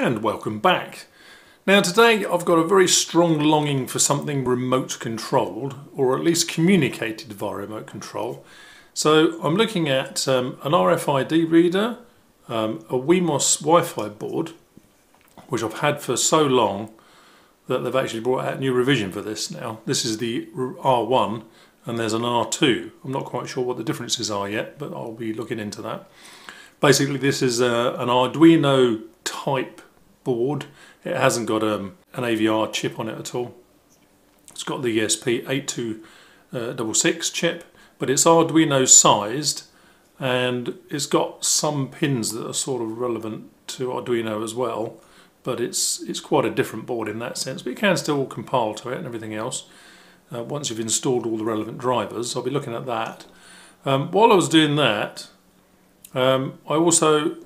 And welcome back. Now today I've got a very strong longing for something remote controlled, or at least communicated via remote control. So I'm looking at an RFID reader, a Wemos Wi-Fi board, which I've had for so long that they've actually brought out a new revision for this now. This is the R1 and there's an R2. I'm not quite sure what the differences are yet, but I'll be looking into that. Basically this is an Arduino type board. It hasn't got an AVR chip on it at all. It's got the ESP8266 chip, but it's Arduino sized and it's got some pins that are sort of relevant to Arduino as well, but it's quite a different board in that sense, but you can still compile to it and everything else once you've installed all the relevant drivers. I'll be looking at that. While I was doing that, I also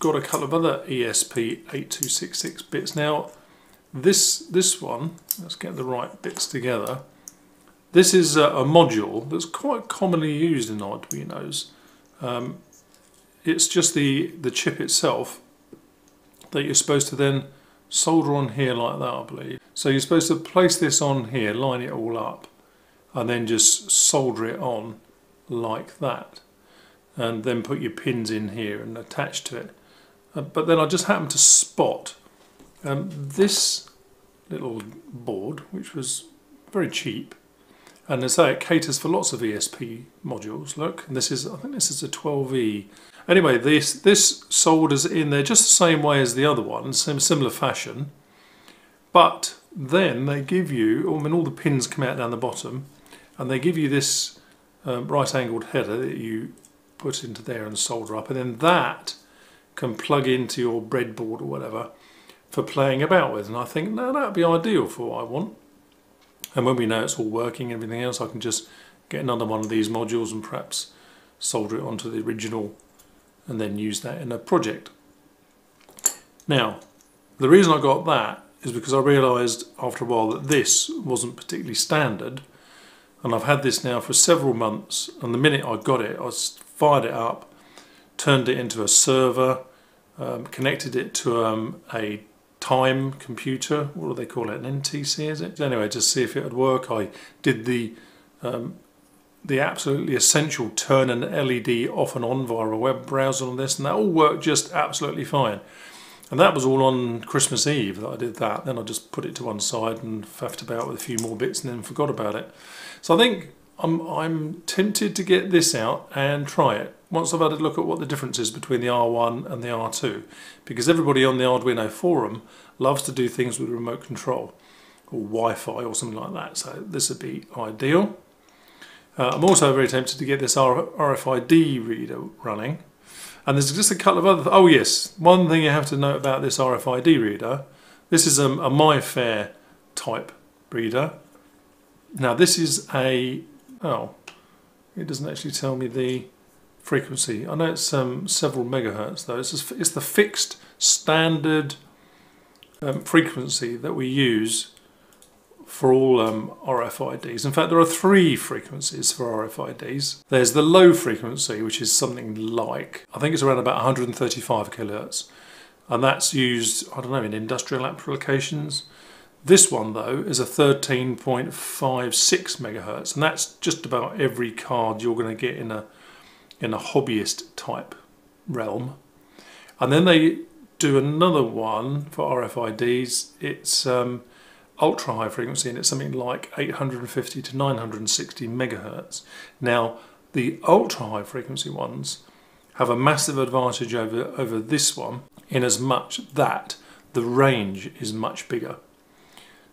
got a couple of other ESP8266 bits. Now this one, let's get the right bits together. This is a module that's quite commonly used in Arduinos. It's just the chip itself that you're supposed to then solder on here like that, I believe. So you're supposed to place this on here, line it all up, and then just solder it on like that, and then put your pins in here and attach to it. But then I just happened to spot this little board, which was very cheap, and as I say, it caters for lots of ESP modules. Look, and this is, I think this is a 12E. Anyway, this solders in there just the same way as the other one, similar fashion, but then they give you, I mean, all the pins come out down the bottom, and they give you this right-angled header that you put into there and solder up, and then that can plug into your breadboard or whatever for playing about with. And I think, no, that'd be ideal for what I want. And when we know it's all working and everything else, I can just get another one of these modules and perhaps solder it onto the original and then use that in a project. Now, the reason I got that is because I realised after a while that this wasn't particularly standard, and I've had this now for several months, and the minute I got it, I fired it up, turned it into a server, connected it to a time computer, what do they call it, an NTC is it? Anyway, to see if it would work, I did the absolutely essential turn an LED off and on via a web browser on this, and that all worked just absolutely fine. And that was all on Christmas Eve that I did that. Then I just put it to one side and faffed about with a few more bits and then forgot about it. So I think I'm tempted to get this out and try it once I've had a look at what the difference is between the R1 and the R2, because everybody on the Arduino forum loves to do things with remote control or Wi-Fi or something like that, so this would be ideal. I'm also very tempted to get this RFID reader running, and there's just a couple of other, oh yes, one thing you have to know about this RFID reader, this is a MIFARE type reader. Now this is a, oh, it doesn't actually tell me the frequency. I know it's several megahertz though. It's the fixed standard frequency that we use for all RFIDs. In fact, there are three frequencies for RFIDs. There's the low frequency, which is something like, I think it's around about 135 kilohertz. And that's used, I don't know, in industrial applications. This one though is a 13.56 megahertz, and that's just about every card you're going to get in a hobbyist type realm. And then they do another one for RFIDs. It's ultra high frequency, and it's something like 850 to 960 megahertz. Now the ultra high frequency ones have a massive advantage over this one, in as much that the range is much bigger.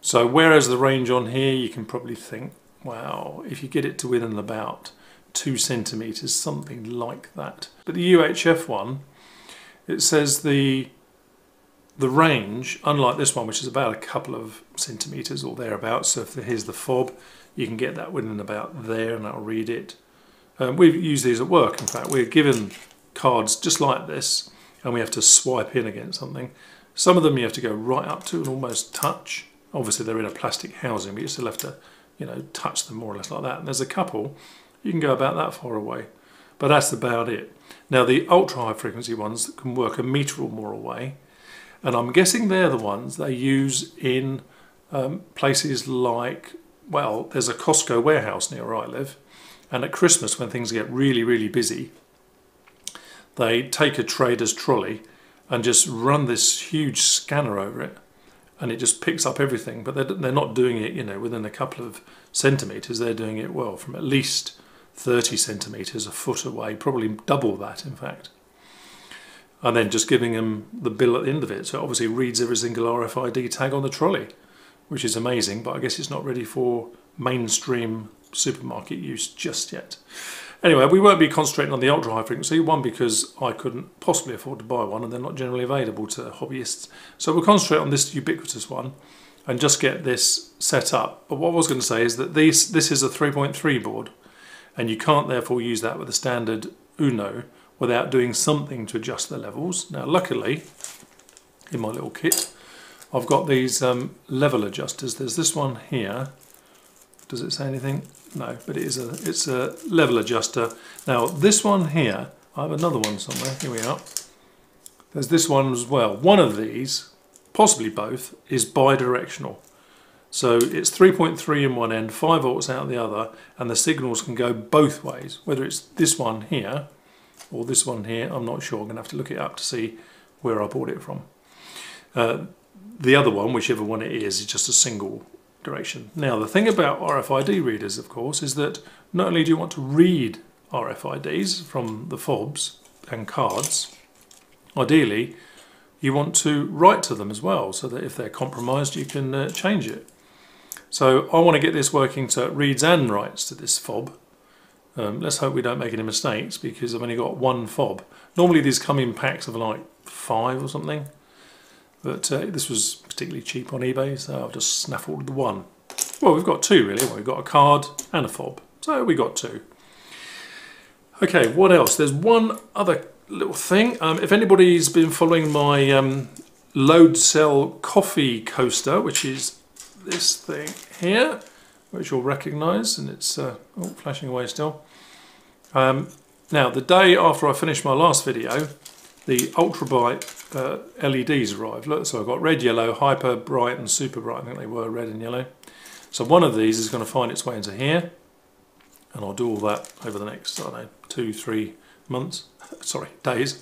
So whereas the range on here, you can probably think, wow, if you get it to within about 2 centimetres, something like that. But the UHF one, it says the range, unlike this one, which is about a couple of centimetres or thereabouts, so if here's the fob, you can get that within about there, and that'll read it. We've used these at work, in fact. We're given cards just like this, and we have to swipe in against something. Some of them you have to go right up to and almost touch. Obviously they're in a plastic housing, but you still have to, you know, touch them more or less like that. And there's a couple, you can go about that far away, but that's about it. Now the ultra high frequency ones can work a metre or more away, And I'm guessing they're the ones they use in places like, well, there's a Costco warehouse near where I live, and at Christmas when things get really, really busy, they take a trader's trolley and just run this huge scanner over it, and it just picks up everything. But they're not doing it, you know, within a couple of centimetres. They're doing it, well, from at least 30 centimetres, a foot away, probably double that, in fact. And then just giving them the bill at the end of it. So it obviously reads every single RFID tag on the trolley, which is amazing, but I guess it's not ready for mainstream supermarket use just yet. Anyway, we won't be concentrating on the ultra high frequency one because I couldn't possibly afford to buy one and they're not generally available to hobbyists. So we'll concentrate on this ubiquitous one and just get this set up. But what I was going to say is that this is a 3.3 board, and you can't therefore use that with a standard Uno without doing something to adjust the levels. Now luckily, in my little kit, I've got these level adjusters. There's this one here. Does it say anything? No, but it's a level adjuster. Now this one here, I have another one somewhere, here we are. There's this one as well. One of these, possibly both, is bi-directional. So it's 3.3 in one end, 5 volts out the other, and the signals can go both ways. Whether it's this one here or this one here, I'm not sure. I'm going to have to look it up to see where I bought it from. The other one, whichever one it is just a single direction. Now the thing about RFID readers, of course, is that not only do you want to read RFIDs from the fobs and cards, ideally you want to write to them as well, so that if they're compromised you can change it. So I want to get this working so it reads and writes to this fob. Let's hope we don't make any mistakes, because I've only got one fob. Normally these come in packs of like 5 or something, but this was particularly cheap on eBay, so I've just snaffled the one. Well, we've got two really. Well, we've got a card and a fob, so we got two. Okay, what else? There's one other little thing. If anybody's been following my load cell coffee coaster, which is this thing here, which you'll recognise, and it's flashing away still. Now, the day after I finished my last video, the ultra bright LEDs arrived. Look, so I've got red, yellow, hyper bright and super bright. I think they were red and yellow. So one of these is going to find its way into here, and I'll do all that over the next, I don't know, 2-3 months, sorry, days,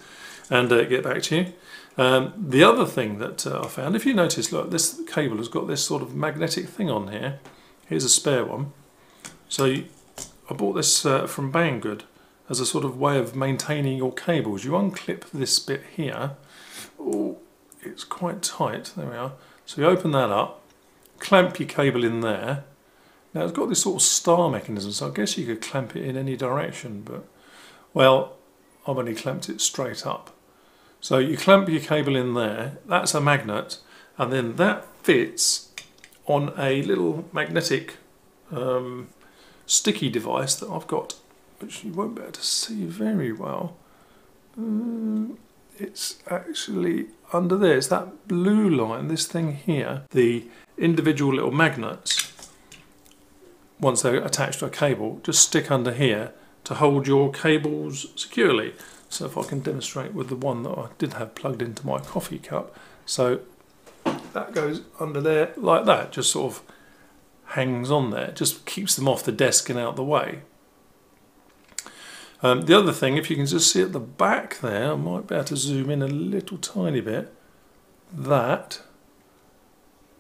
and get back to you. The other thing that I found, if you notice, look, this cable has got this sort of magnetic thing on here. Here's a spare one. So I bought this from Banggood as a sort of way of maintaining your cables. You unclip this bit here. Oh, it's quite tight. There we are. So you open that up, clamp your cable in there. Now it's got this sort of star mechanism, so I guess you could clamp it in any direction, but, well, I've only clamped it straight up. So you clamp your cable in there, that's a magnet, and then that fits on a little magnetic sticky device that I've got, which you won't be able to see very well. It's actually under there. It's that blue line, this thing here. The individual little magnets, once they're attached to a cable, just stick under here to hold your cables securely. So if I can demonstrate with the one that I did have plugged into my coffee cup. So that goes under there like that, just sort of hangs on there, just keeps them off the desk and out the way. The other thing, if you can just see at the back there, I might be able to zoom in a little tiny bit, that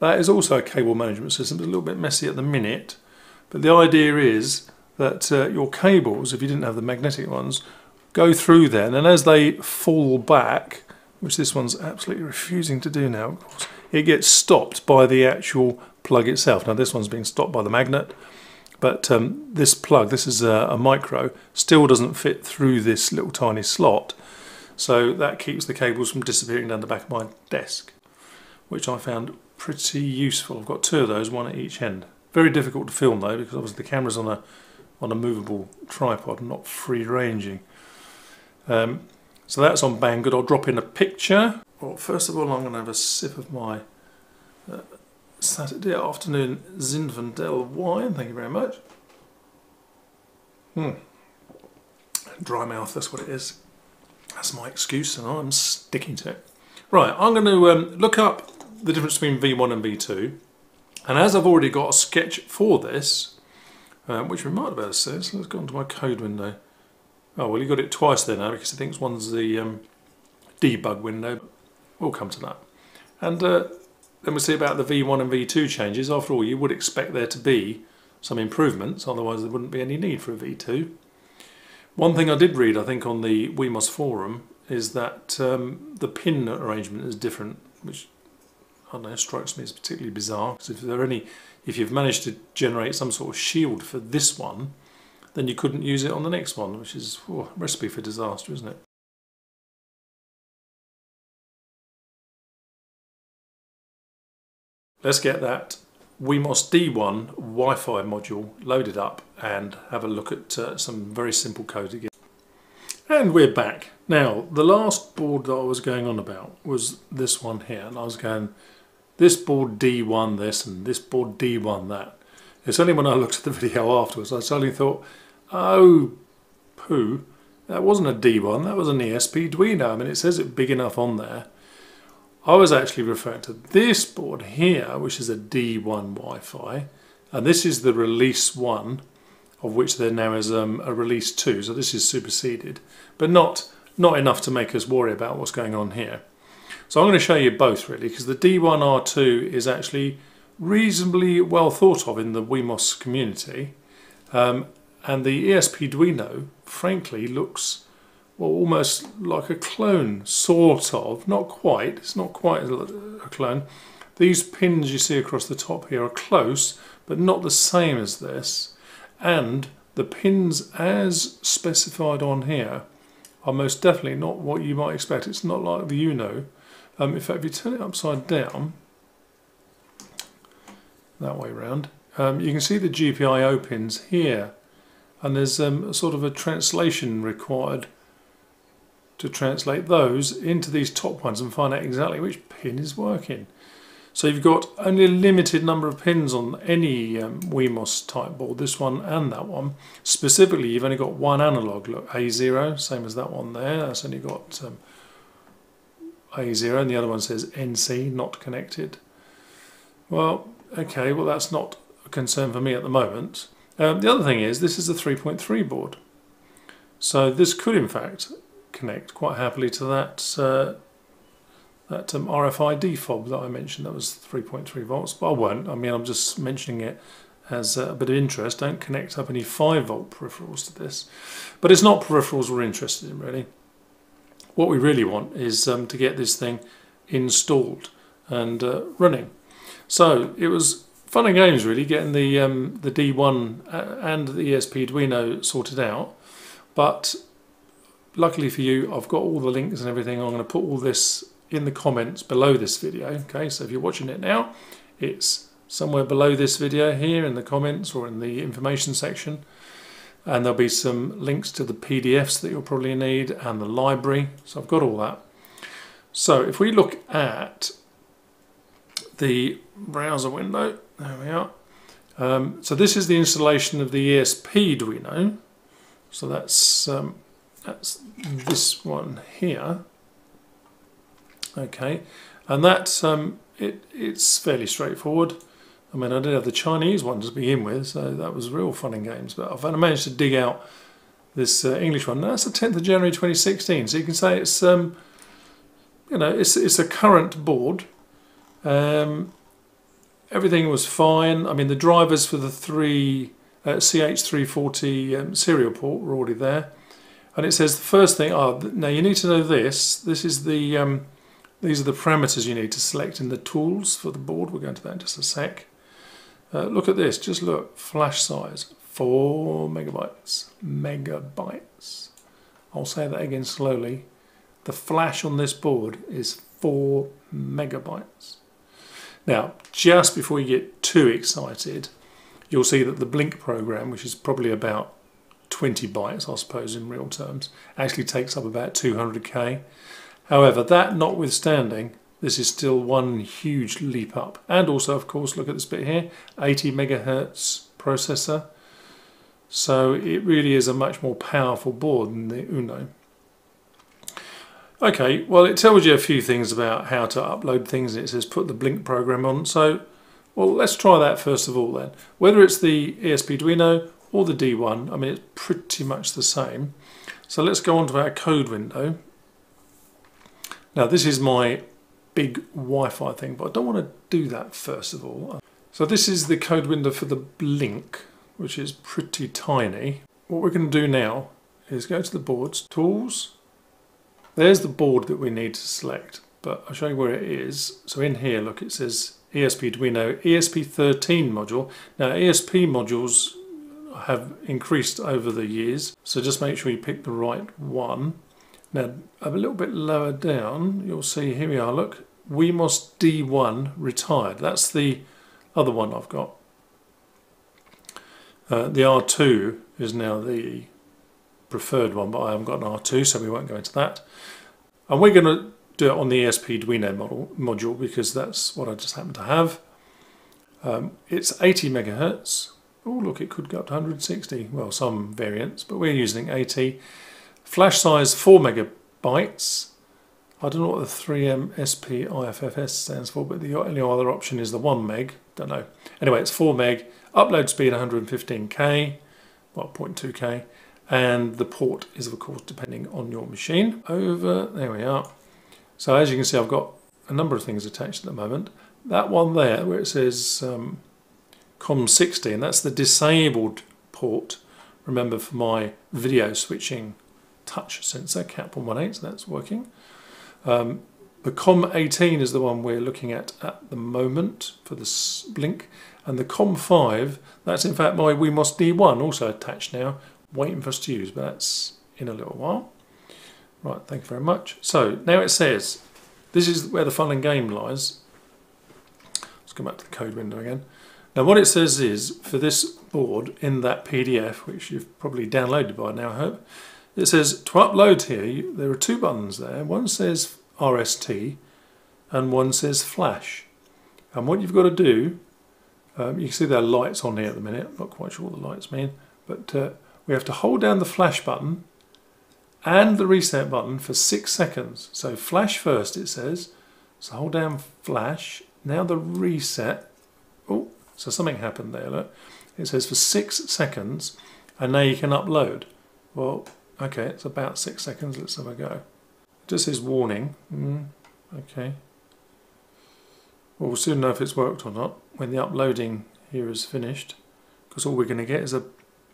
is also a cable management system. It's a little bit messy at the minute, but the idea is that your cables, if you didn't have the magnetic ones, go through there, and then as they fall back, which this one's absolutely refusing to do now, of course, it gets stopped by the actual plug itself. Now this one's being stopped by the magnet, but this plug, this is a micro, still doesn't fit through this little tiny slot. So that keeps the cables from disappearing down the back of my desk, which I found pretty useful. I've got two of those, one at each end. Very difficult to film though, because obviously the camera's on a movable tripod, not free-ranging. So that's on Banggood. I'll drop in a picture. Well, first of all, I'm going to have a sip of my Saturday afternoon Zinfandel wine, thank you very much. Dry mouth, that's what it is. That's my excuse, and I'm sticking to it. Right, I'm going to look up the difference between V1 and V2, and as I've already got a sketch for this, which we might have better see, so let's go into my code window. Oh well, you got it twice there now because it thinks one's the debug window. We'll come to that. And then we'll see about the V1 and V2 changes. After all, you would expect there to be some improvements, otherwise there wouldn't be any need for a V2. One thing I did read, I think, on the Wemos forum is that the pin arrangement is different, which I don't know, strikes me as particularly bizarre. Because if you've managed to generate some sort of shield for this one, then you couldn't use it on the next one, which is a recipe for disaster, isn't it? Let's get that Wemos D1 Wi-Fi module loaded up and have a look at some very simple code again. And we're back. Now, the last board that I was going on about was this one here, and I was going, this board D1 this and this board D1 that. It's only when I looked at the video afterwards I suddenly thought, oh poo, that wasn't a D1, that was an ESPduino. I mean, it says it big enough on there. I was actually referring to this board here, which is a D1 Wi-Fi, and this is the release 1, of which there now is a release 2, so this is superseded, but not enough to make us worry about what's going on here. So I'm going to show you both really, because the D1R2 is actually reasonably well thought of in the Wemos community, and the ESPduino frankly looks, well, almost like a clone, sort of, not quite, it's not quite a clone. These pins you see across the top here are close, but not the same as this, and the pins as specified on here are most definitely not what you might expect. It's not like the Uno. In fact, if you turn it upside down, that way round, you can see the GPIO pins here, and there's a sort of a translation required to translate those into these top ones and find out exactly which pin is working. So you've got only a limited number of pins on any Wemos type board, this one and that one. Specifically, you've only got one analog. Look, A0, same as that one there. That's only got A0, and the other one says NC, not connected. Well, okay, well that's not a concern for me at the moment. The other thing is, this is a 3.3 board. So this could, in fact, connect quite happily to that RFID fob that I mentioned. That was 3.3 volts, but I won't. I mean, I'm just mentioning it as a bit of interest. Don't connect up any 5 volt peripherals to this. But it's not peripherals we're interested in, really. What we really want is to get this thing installed and running. So it was fun and games, really, getting the D1 and the ESPduino sorted out. But luckily for you, I've got all the links and everything. I'm going to put all this in the comments below this video. Okay, so if you're watching it now, it's somewhere below this video here in the comments or in the information section, and there'll be some links to the PDFs that you'll probably need and the library. So I've got all that. So if we look at the browser window, there we are. So this is the installation of the ESPduino. So that's this one here. Okay, and that's it's fairly straightforward. I mean, I did have the Chinese one to begin with, so that was real fun and games. But I've managed to dig out this English one. Now, that's the 10th of January 2016, so you can say it's you know, it's a current board. Everything was fine. I mean, the drivers for the three CH340 serial port were already there. And it says the first thing, now you need to know this. This is the these are the parameters you need to select in the tools for the board. We'll go into that in just a sec. Look at this, just look, flash size, 4 megabytes, megabytes. I'll say that again slowly. The flash on this board is 4 megabytes. Now, just before you get too excited, you'll see that the Blink program, which is probably about 20 bytes, I suppose, in real terms, actually takes up about 200k. However, that notwithstanding, this is still one huge leap up. And also, of course, look at this bit here, 80 megahertz processor. So it really is a much more powerful board than the Uno. Okay, well it tells you a few things about how to upload things. It says put the blink program on. So, well, let's try that first of all then. Whether it's the ESPduino or the D1, I mean, it's pretty much the same. So let's go on to our code window. Now this is my big Wi-Fi thing, but I don't want to do that first of all. So this is the code window for the blink, which is pretty tiny. What we're going to do now is go to the boards, tools. There's the board that we need to select, but I'll show you where it is. So in here, look, it says ESPduino ESP13 module. Now ESP modules have increased over the years, so just make sure you pick the right one. Now a little bit lower down, you'll see, here we are, look, Wemos D1 retired. That's the other one I've got. The R2 is now the preferred one, but I haven't got an R2, so we won't go into that. And we're going to do it on the ESPduino module because that's what I just happen to have. It's 80 megahertz. Oh, look, it could go up to 160. Well, some variants, but we're using 80. Flash size 4 megabytes. I don't know what the 3M SPIFFS stands for, but the only other option is the 1 meg. Don't know. Anyway, it's 4 meg. Upload speed 115k, well, 0.2k. And the port is, of course, depending on your machine. Over, there we are. So as you can see, I've got a number of things attached at the moment. That one there, where it says COM16, that's the disabled port, remember, for my video switching touch sensor, Cap118, so that's working. The COM18 is the one we're looking at the moment for the blink. And the COM5, that's in fact my Wemos D1, also attached now, waiting for us to use, but that's in a little while. Right, thank you very much. So now it says, this is where the fun and game lies. Let's go back to the code window again. Now what it says is, for this board in that PDF, which you've probably downloaded by now, I hope, it says to upload here, there are two buttons there. One says RST and one says flash. And what you've got to do, you can see there are lights on here at the minute. I'm not quite sure what the lights mean, but we have to hold down the flash button and the reset button for 6 seconds. So flash first, it says. So hold down flash, now the reset. Oh, so something happened there, look. It says for 6 seconds, and now you can upload. Well, okay, it's about 6 seconds, let's have a go. It just says warning, okay. Well, we'll soon know if it's worked or not when the uploading here is finished, because all we're gonna get is a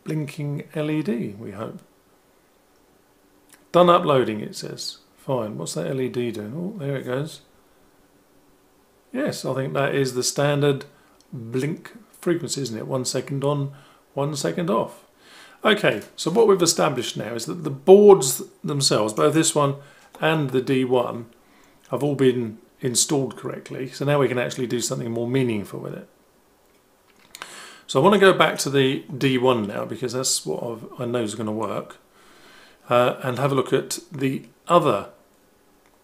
blinking LED, we hope. Done uploading, it says. Fine, what's that LED doing? Oh, there it goes. Yes, I think that is the standard blink frequency, isn't it? 1 second on, 1 second off. Okay, so what we've established now is that the boards themselves, both this one and the D1, have all been installed correctly. So now we can actually do something more meaningful with it. So I want to go back to the D1 now, because that's what I know is going to work. And have a look at the other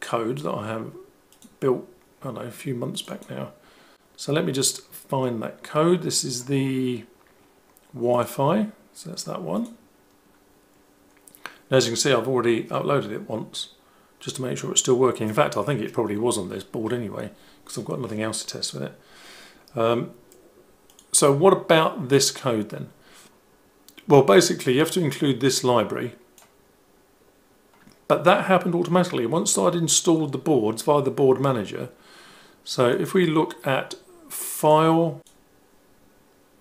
code that I have built, I don't know, a few months back now. So let me just find that code. This is the Wi-Fi, so that's that one. And as you can see, I've already uploaded it once, just to make sure it's still working. In fact, I think it probably was on this board anyway, because I've got nothing else to test with it. So what about this code then? Well, basically, you have to include this library. But that happened automatically once I'd installed the boards via the board manager. So if we look at file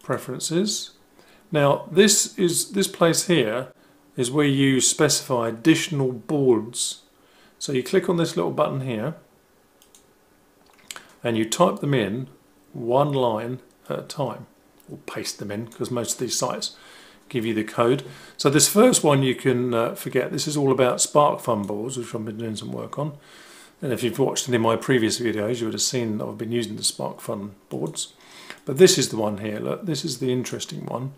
preferences, now this place here is where you specify additional boards. So you click on this little button here and you type them in one line at a time, or paste them in, because most of these sites give you the code. So this first one you can forget. This is all about SparkFun boards, which I've been doing some work on. And if you've watched any of my previous videos, you would have seen that I've been using the SparkFun boards. But this is the one here, look, this is the interesting one.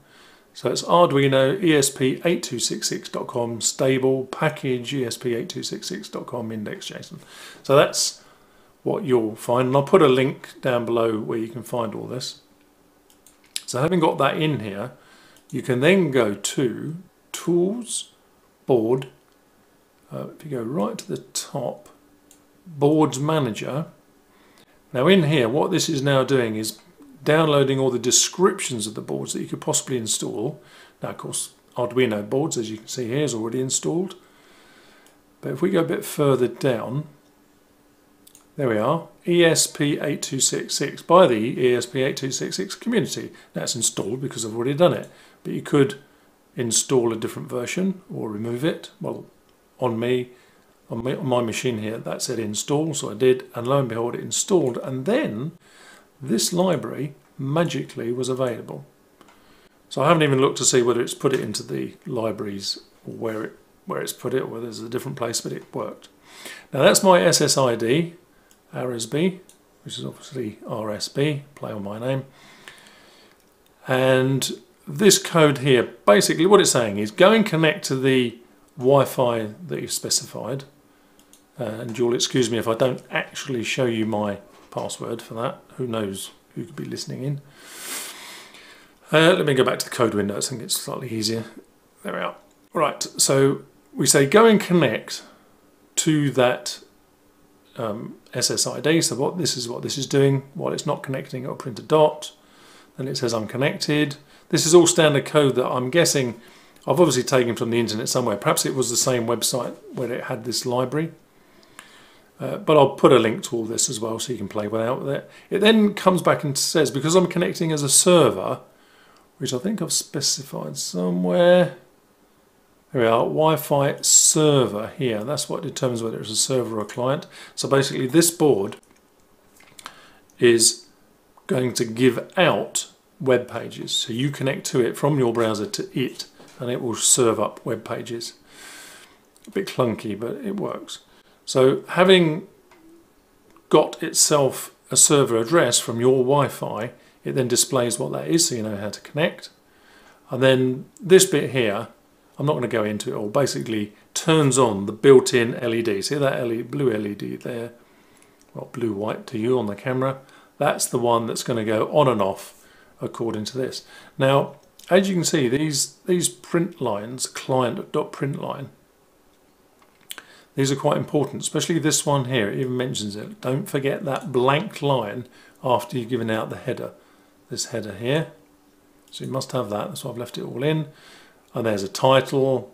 So it's Arduino ESP8266.com stable package ESP8266.com index.json. So that's what you'll find. And I'll put a link down below where you can find all this. So having got that in here, you can then go to Tools, Board, If you go right to the top, Boards Manager. Now in here, what this is now doing is downloading all the descriptions of the boards that you could possibly install. Now, of course, Arduino boards, as you can see here, is already installed. But if we go a bit further down, there we are, ESP8266 by the ESP8266 community. That's installed because I've already done it. But you could install a different version or remove it. Well, on my machine here, that said install, so I did, and lo and behold, it installed. And then this library magically was available. So I haven't even looked to see whether it's put it into the libraries or where it's put it, or whether there's a different place, but it worked. Now that's my SSID, RSB, which is obviously RSB, play on my name. And this code here, basically what it's saying is go and connect to the Wi-Fi that you've specified. And you'll excuse me if I don't actually show you my password for that. Who knows who could be listening in. Let me go back to the code window. I think it's slightly easier. There we are. Right, so we say go and connect to that SSID. So what this is doing. While it's not connecting, it'll print a dot. Then it says I'm connected. This is all standard code that I'm guessing I've obviously taken from the internet somewhere. Perhaps it was the same website where it had this library. But I'll put a link to all this as well so you can play without with it. It then comes back and says, because I'm connecting as a server, which I think I've specified somewhere. Here we are, Wi-Fi server here. That's what determines whether it's a server or a client. So basically this board is going to give out web pages. So you connect to it from your browser to it, and it will serve up web pages. A bit clunky, but it works. So having got itself a server address from your Wi-Fi, it then displays what that is so you know how to connect. And then this bit here, I'm not going to go into it all, basically turns on the built-in LED. See that LED, blue LED there? Well, blue-white to you on the camera. That's the one that's going to go on and off according to this. Now, as you can see, these print lines, client.println, these are quite important, especially this one here. It even mentions it. Don't forget that blank line after you've given out the header. This header here. So you must have that. That's why I've left it all in. And there's a title.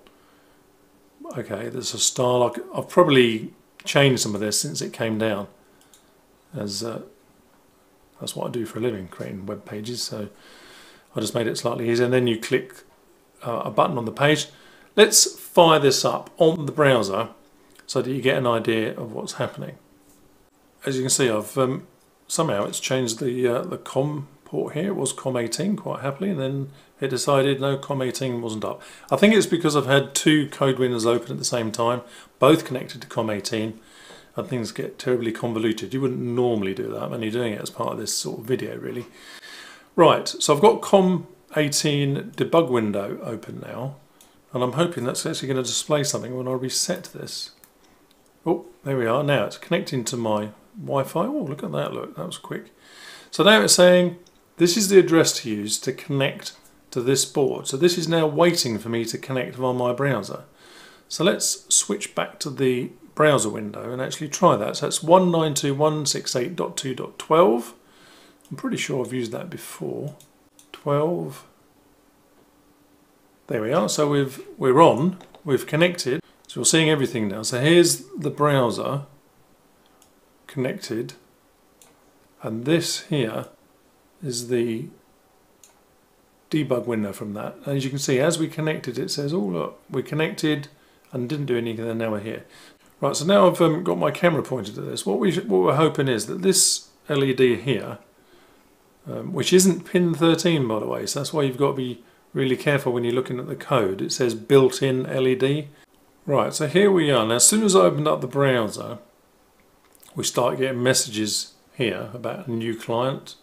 Okay, there's a style. I've probably changed some of this since it came down. As that's what I do for a living, creating web pages. So I just made it slightly easier. And then you click a button on the page. Let's fire this up on the browser, so that you get an idea of what's happening. As you can see, I've somehow it's changed the COM port here. It was COM18 quite happily, and then it decided no, COM18 wasn't up. I think it's because I've had two code windows open at the same time, both connected to COM18, and things get terribly convoluted. You wouldn't normally do that when you're doing it as part of this sort of video, really. Right, so I've got COM18 debug window open now, and I'm hoping that's actually going to display something when I reset this. Oh, there we are. Now it's connecting to my Wi-Fi. Oh, look at that. Look, that was quick. So now it's saying this is the address to use to connect to this board. So this is now waiting for me to connect via my browser. So let's switch back to the browser window and actually try that. So that's 192.168.2.12. I'm pretty sure I've used that before. 12. There we are. So we're on. We've connected. So you're seeing everything now. So here's the browser connected, and this here is the debug window from that. And as you can see, as we connected, it says, oh look, we connected and didn't do anything, and now we're here. Right, so now I've got my camera pointed at this. What we're hoping is that this LED here, which isn't pin 13 by the way, so that's why you've got to be really careful when you're looking at the code. It says built-in LED. Right, so here we are. Now, as soon as I opened up the browser, we start getting messages here about a new client.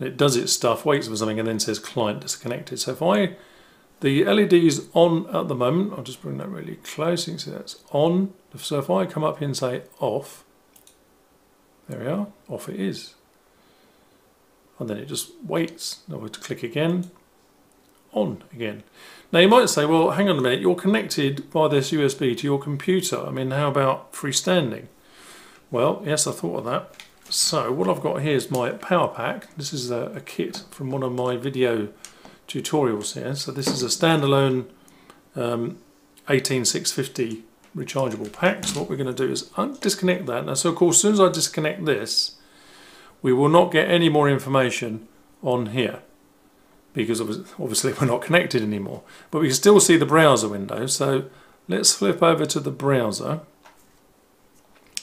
It does its stuff, waits for something, and then says client disconnected. So if the LED is on at the moment, I'll just bring that really close, you can see that's on. So if I come up here and say off, there we are, off it is. And then it just waits. Now we have to click again, on again. Now you might say, well, hang on a minute, you're connected by this USB to your computer. I mean, how about freestanding? Well, yes, I thought of that. So what I've got here is my power pack. This is a kit from one of my video tutorials here. So this is a standalone 18650 rechargeable pack. So what we're going to do is disconnect that. Now, so of course, as soon as I disconnect this, we will not get any more information on here, because obviously we're not connected anymore. But we can still see the browser window. So let's flip over to the browser.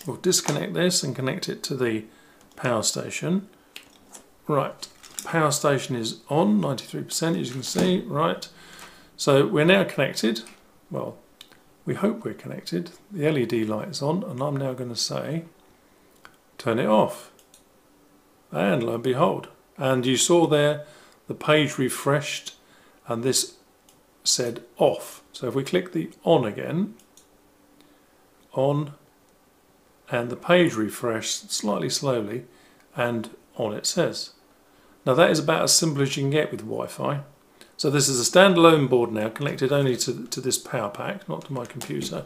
We'll disconnect this and connect it to the power station. Right, power station is on, 93% as you can see. Right, so we're now connected. Well, we hope we're connected. The LED light is on, and I'm now going to say, turn it off. And lo and behold, and you saw there, the page refreshed and this said off. So if we click the on again, on, and the page refreshed slightly slowly, and on it says. Now that is about as simple as you can get with Wi-Fi. So this is a standalone board now, connected only to this power pack, not to my computer.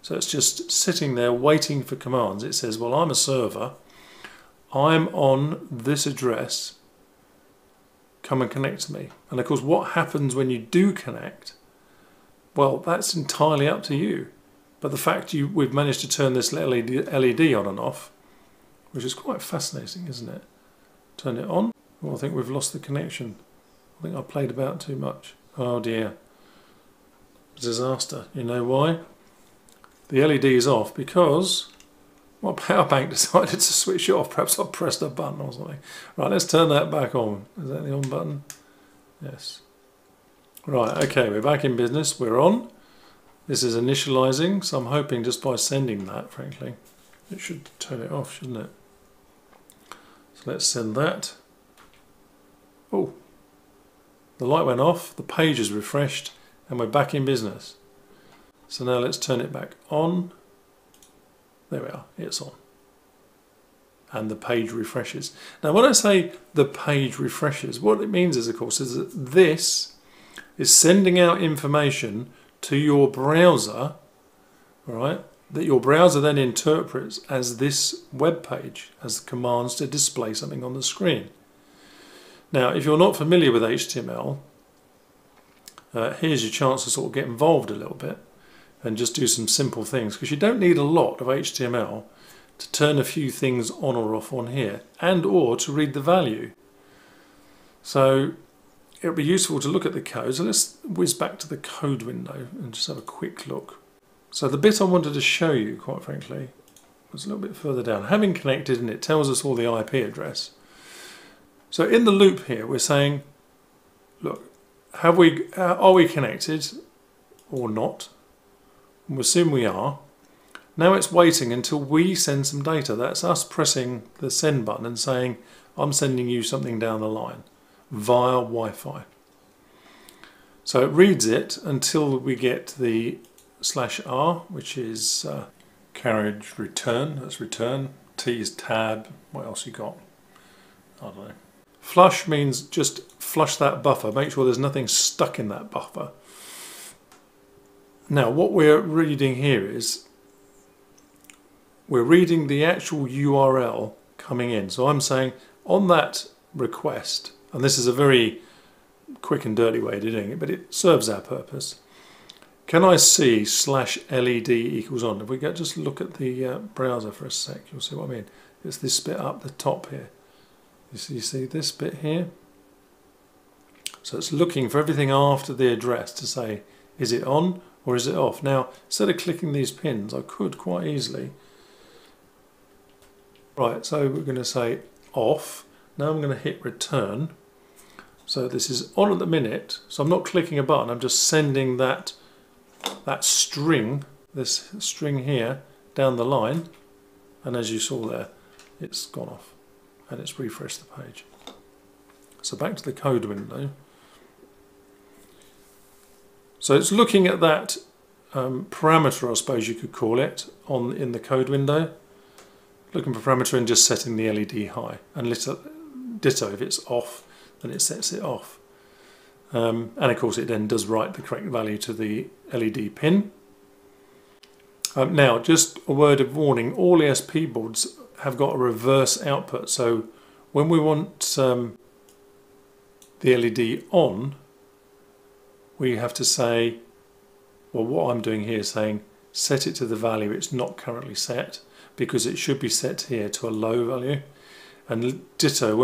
So it's just sitting there waiting for commands. It says, well, I'm a server, I'm on this address, come and connect to me. And of course, what happens when you do connect? Well, that's entirely up to you. But the fact we've managed to turn this LED on and off, which is quite fascinating, isn't it? Turn it on. Well, I think we've lost the connection. I think I played about too much. Oh dear. Disaster. You know why? The LED is off because my power bank decided to switch off. Perhaps I pressed a button or something. Right, let's turn that back on. Is that the on button? Yes. Right, okay, we're back in business. We're on. This is initializing, so I'm hoping just by sending that, frankly, it should turn it off, shouldn't it? So let's send that. Oh, the light went off, the page is refreshed, and we're back in business. So now let's turn it back on. There we are, it's on. And the page refreshes. Now when I say the page refreshes, what it means is, of course, is that this is sending out information to your browser, right, that your browser then interprets as this web page, as commands to display something on the screen. Now, if you're not familiar with HTML, here's your chance to sort of get involved a little bit and just do some simple things, because you don't need a lot of HTML to turn a few things on or off on here, and or to read the value. So it'll be useful to look at the code. So let's whiz back to the code window and just have a quick look. So the bit I wanted to show you, quite frankly, was a little bit further down. Having connected, and it tells us all the IP address. So in the loop here, we're saying, look, are we connected or not? We'll assume we are. Now it's waiting until we send some data. That's us pressing the send button and saying, I'm sending you something down the line via Wi-Fi. So it reads it until we get the /R, which is carriage return. That's return. T is tab. What else you got? I don't know. Flush means just flush that buffer. Make sure there's nothing stuck in that buffer. Now what we're reading here is, we're reading the actual URL coming in. So I'm saying on that request, and this is a very quick and dirty way of doing it, but it serves our purpose. Can I see /LED = on? If we go just look at the browser for a sec, you'll see what I mean. It's this bit up the top here. You see this bit here? So it's looking for everything after the address to say, is it on or is it off? Now, instead of clicking these pins, I could quite easily. Right, so we're going to say off. Now I'm going to hit return. So this is on at the minute. So I'm not clicking a button. I'm just sending that string, this string here, down the line. And as you saw there, it's gone off and it's refreshed the page. So back to the code window. So it's looking at that parameter, I suppose you could call it, in the code window. Looking for parameter and just setting the LED high, and ditto if it's off, then it sets it off. And of course it then does write the correct value to the LED pin. Now, just a word of warning, all ESP boards have got a reverse output, so when we want the LED on, we have to say, well, what I'm doing here is saying set it to the value it's not currently set, because it should be set here to a low value. And ditto,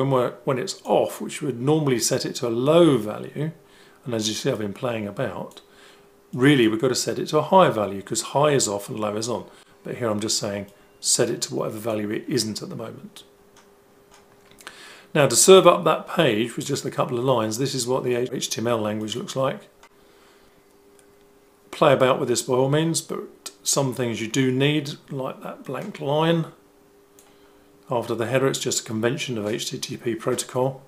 when it's off, which would normally set it to a low value, and as you see I've been playing about, really we've got to set it to a high value, because high is off and low is on. But here I'm just saying set it to whatever value it isn't at the moment. Now, to serve up that page with just a couple of lines, this is what the HTML language looks like. Play about with this by all means, but some things you do need, like that blank line. After the header, it's just a convention of HTTP protocol.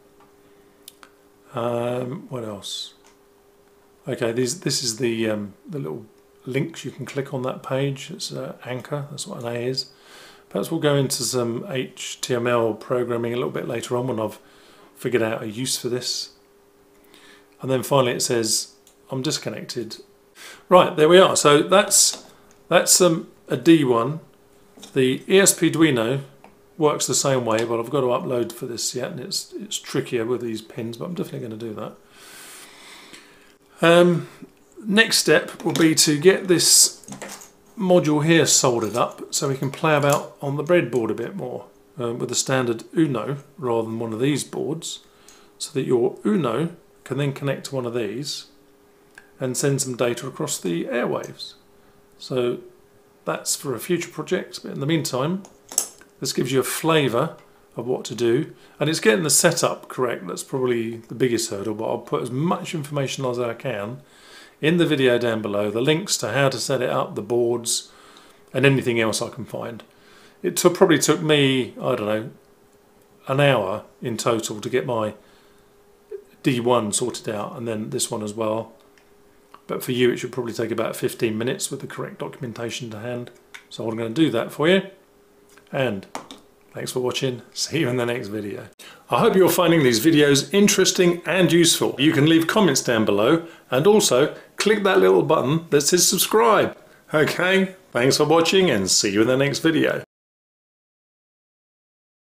What else? Okay, this is the little links you can click on that page. It's anchor, that's what an A is. Perhaps we'll go into some HTML programming a little bit later on when I've figured out a use for this. And then finally it says, I'm disconnected. Right, there we are. So that's a D1. The ESPduino works the same way, but I've got to upload for this yet, and it's trickier with these pins, but I'm definitely going to do that. Next step will be to get this module here soldered up so we can play about on the breadboard a bit more with a standard Uno rather than one of these boards, so that your Uno can then connect to one of these and send some data across the airwaves. So that's for a future project, but in the meantime this gives you a flavour of what to do, and it's getting the setup correct. That's probably the biggest hurdle, but I'll put as much information as I can in the video down below, the links to how to set it up, the boards, and anything else I can find. It probably took me, I don't know, an hour in total to get my D1 sorted out, and then this one as well. But for you it should probably take about 15 minutes with the correct documentation to hand. So I'm going to do that for you. And thanks for watching. See you in the next video. I hope you're finding these videos interesting and useful. You can leave comments down below, and also click that little button that says subscribe. Okay, thanks for watching, and see you in the next video.